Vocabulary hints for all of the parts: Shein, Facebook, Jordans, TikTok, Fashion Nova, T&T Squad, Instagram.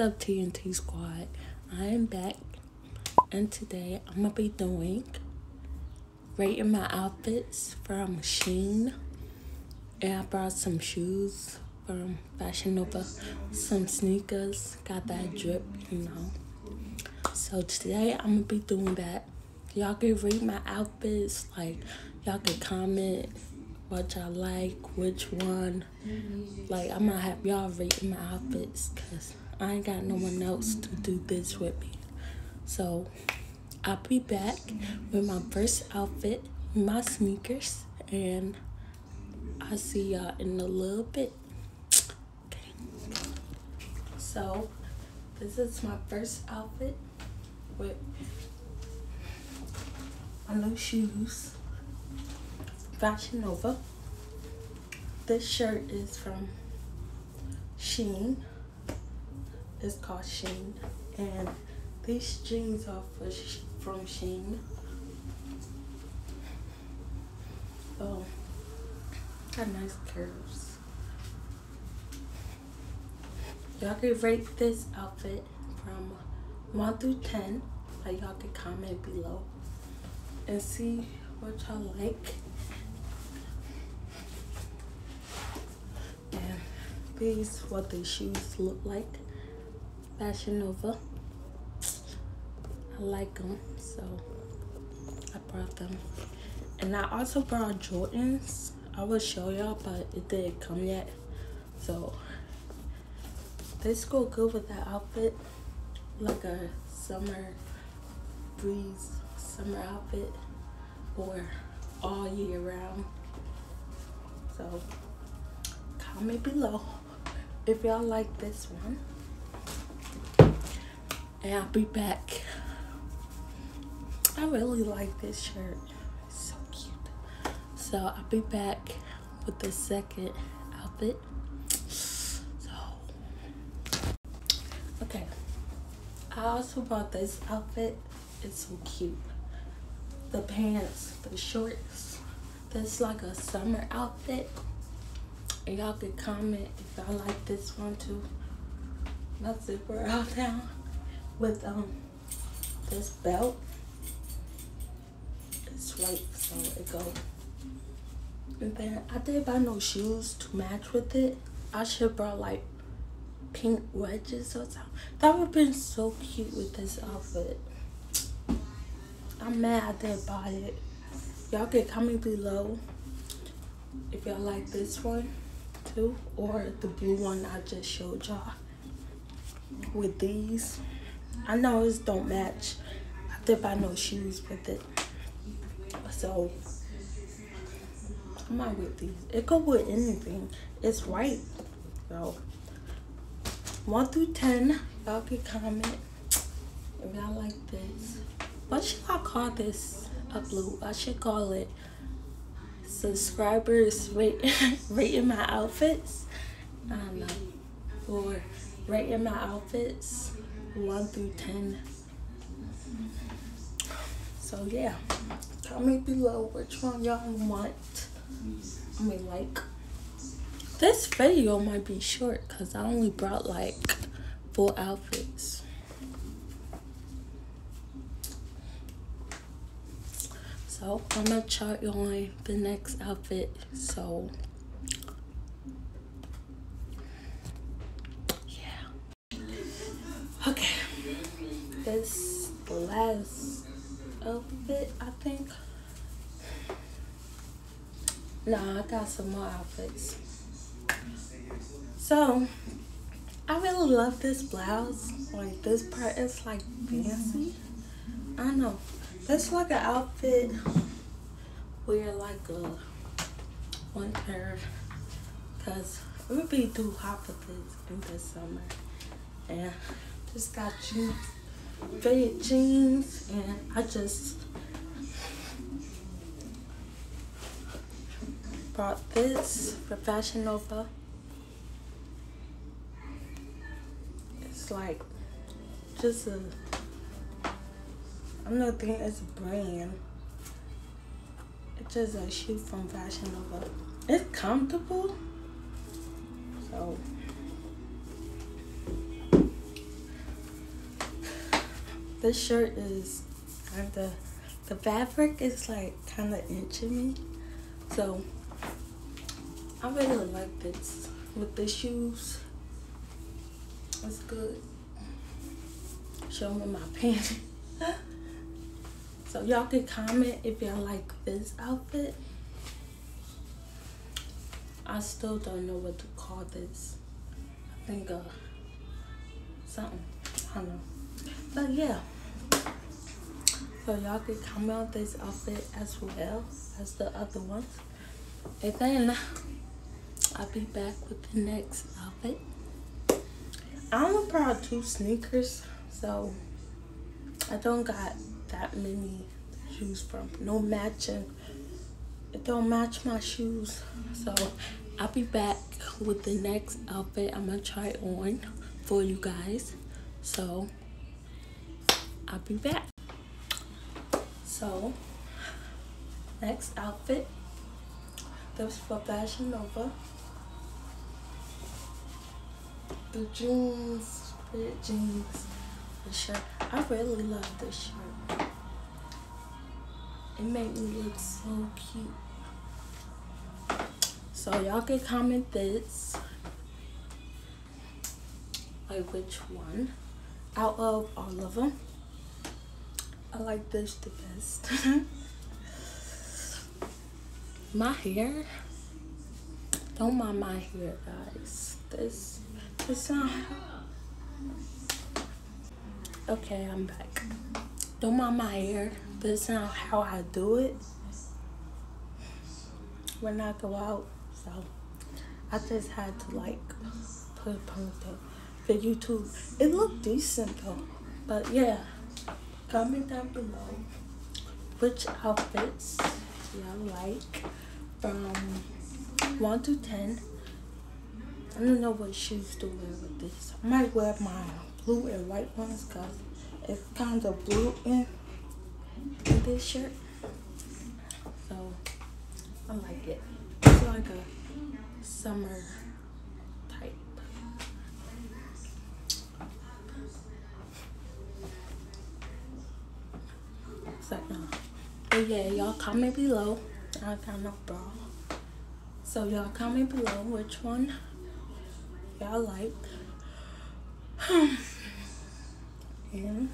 up, TNT Squad? I am back, and today I'm gonna be doing rating my outfits from Shein, and I brought some shoes from Fashion Nova, some sneakers, got that drip, you know. So today I'm gonna be doing that. Y'all can rate my outfits, like y'all can comment what y'all like, which one. Like, I'm gonna have y'all rate my outfits because I ain't got no one else to do this with me. So I'll be back with my first outfit, my sneakers, and I'll see y'all in a little bit. Okay. So this is my first outfit with my new shoes. Fashion Nova. This shirt is from Shein. It's called Shein, and these jeans are from Shein. Oh, got nice curves. Y'all can rate this outfit from 1 through 10. Like, y'all can comment below and see what y'all like. And these what the shoes look like. Fashion Nova. I like them, so I brought them. And I also brought Jordans. I will show y'all, but it didn't come yet. So this go good with that outfit, like a summer breeze, summer outfit, or all year round. So comment below if y'all like this one. And I'll be back. I really like this shirt. It's so cute. So I'll be back with the second outfit. So, okay. I also bought this outfit. It's so cute. The pants, the shorts. This is like a summer outfit. And y'all could comment if y'all like this one too. My zipper all down. With this belt, it's white, so it go. And then I didn't buy no shoes to match with it. I should brought like pink wedges or something. That would have been so cute with this outfit. I'm mad I didn't buy it. Y'all can comment below if y'all like this one too, or the blue one I just showed y'all with these. I know it don't match. I didn't buy no shoes with it, so I might with these. It could with anything. It's white, so 1 through 10. Y'all can comment if y'all like this. What should I call this? A blue? I should call it subscribers rating my outfits. I don't know. Or rating my outfits 1 through 10. So yeah, comment below which one y'all want. I mean, like, this video might be short because I only brought like 4 outfits. So I'm gonna chart y'all on the next outfit. So okay, this the last outfit, I think. Nah, I got some more outfits. So, I really love this blouse. Like, this part is like fancy. I don't know. That's like an outfit where like a winter, because it would be too hot for this in the summer. And just got jeans, faded jeans, and I just bought this for Fashion Nova. It's like just a, I'm not thinking it's a brand. It's just a shoe from Fashion Nova. It's comfortable, so This shirt is, I have the fabric is like kind of inching me, so I really like this with the shoes. It's good. Show me my pants. So y'all can comment if y'all like this outfit. I still don't know what to call this. I think something, I don't know. But yeah, so y'all can comment on this outfit as well as the other ones. And then I'll be back with the next outfit. I'm about two sneakers, so I don't got that many shoes from, no matching. It don't match my shoes. So I'll be back with the next outfit I'm gonna try on for you guys. So I'll be back. So next outfit, that was for Fashion Nova. The jeans, red jeans, the shirt. I really love this shirt. It made me look so cute. So y'all can comment this, like which one out of all of them. I like this the best. My hair, don't mind my hair, guys. This not. Okay, I'm back. Don't mind my hair. This is not how I do it when I go out. So I just had to like put a ponytail for YouTube. It looked decent though. But yeah, comment down below which outfits y'all like from 1 to 10. I don't know what shoes to wear with this. I might wear my blue and white ones because it's kind of blue in this shirt, so I like it. It's like a summer type. So but yeah, y'all comment below. I got no bra, so y'all comment below which one y'all like. And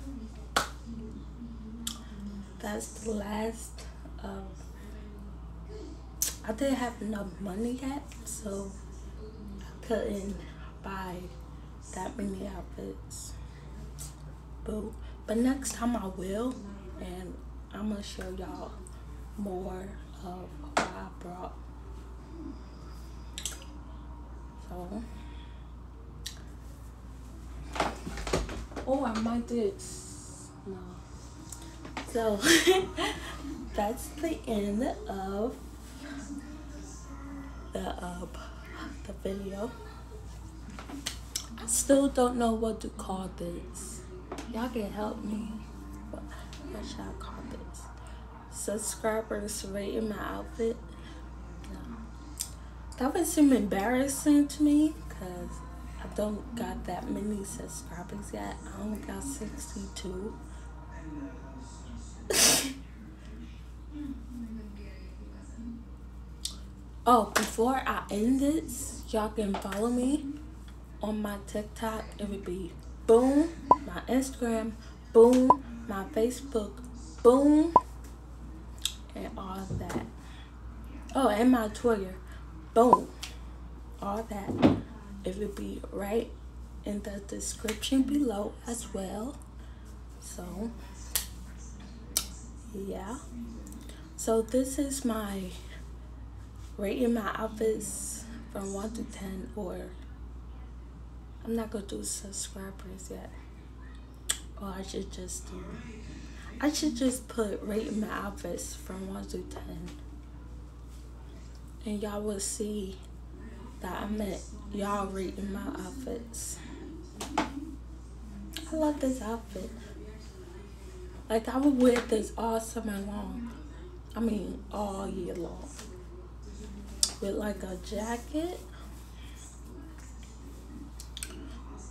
that's the last of, I didn't have enough money yet, so I couldn't buy that many outfits. But next time I will, and I'm gonna show y'all more of what I brought. So oh, I might do it. No. So that's the end of the video. I still don't know what to call this. Y'all can help me. What should I call this? Subscribers rating my outfit? No. That would seem embarrassing to me because I don't got that many subscribers yet. I only got 62. Oh, before I end this, y'all can follow me on my TikTok. It would be boom, my Instagram, boom, my Facebook, boom, and all that. Oh, and my Twitter, boom, all that. It will be right in the description below as well. So yeah, so this is my rating my outfits from 1 to 10, or I'm not gonna do subscribers yet. Or I should just put rating my outfits from 1 to 10, and y'all will see that I met y'all rating my outfits. I love this outfit. Like, I would wear this all summer long. I mean, all year long. With like a jacket.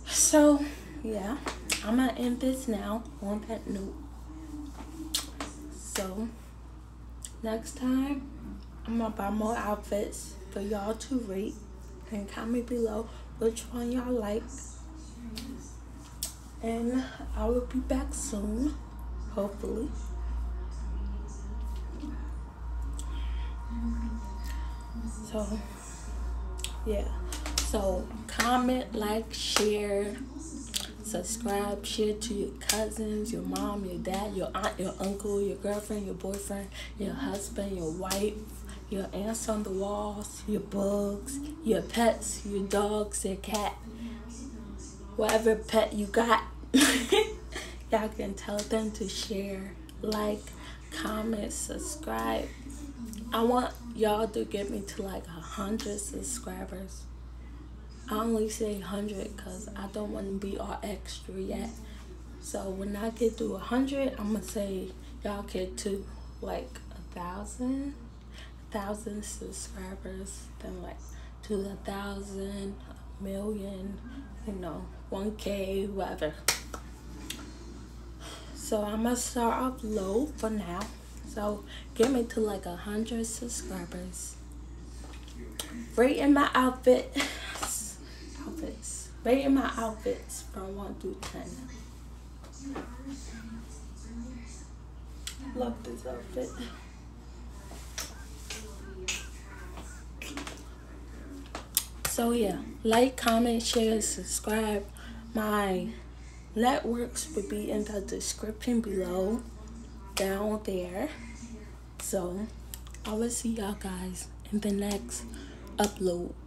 So yeah, I'm gonna end this now on that note. So next time I'm gonna buy more outfits for y'all to rate and comment below which one y'all like, and I will be back soon, hopefully. So yeah, so comment, like, share, subscribe, share to your cousins, your mom, your dad, your aunt, your uncle, your girlfriend, your boyfriend, your husband, your wife, your ants on the walls, your bugs, your pets, your dogs, your cat, whatever pet you got. Y'all can tell them to share, like, comment, subscribe. I want y'all to get me to like 100 subscribers. I only say 100 because I don't want to be all extra yet. So when I get to 100, I'm gonna say y'all get to like 1,000 subscribers, then like to 1,000, a million, you know, 1K, whatever. So I'm gonna start off low for now. So get me to like 100 subscribers. Rating my outfits. Rating my outfits from 1 through 10. Love this outfit. So yeah, like, comment, share, subscribe. My networks will be in the description below, down there. So I will see y'all guys in the next upload.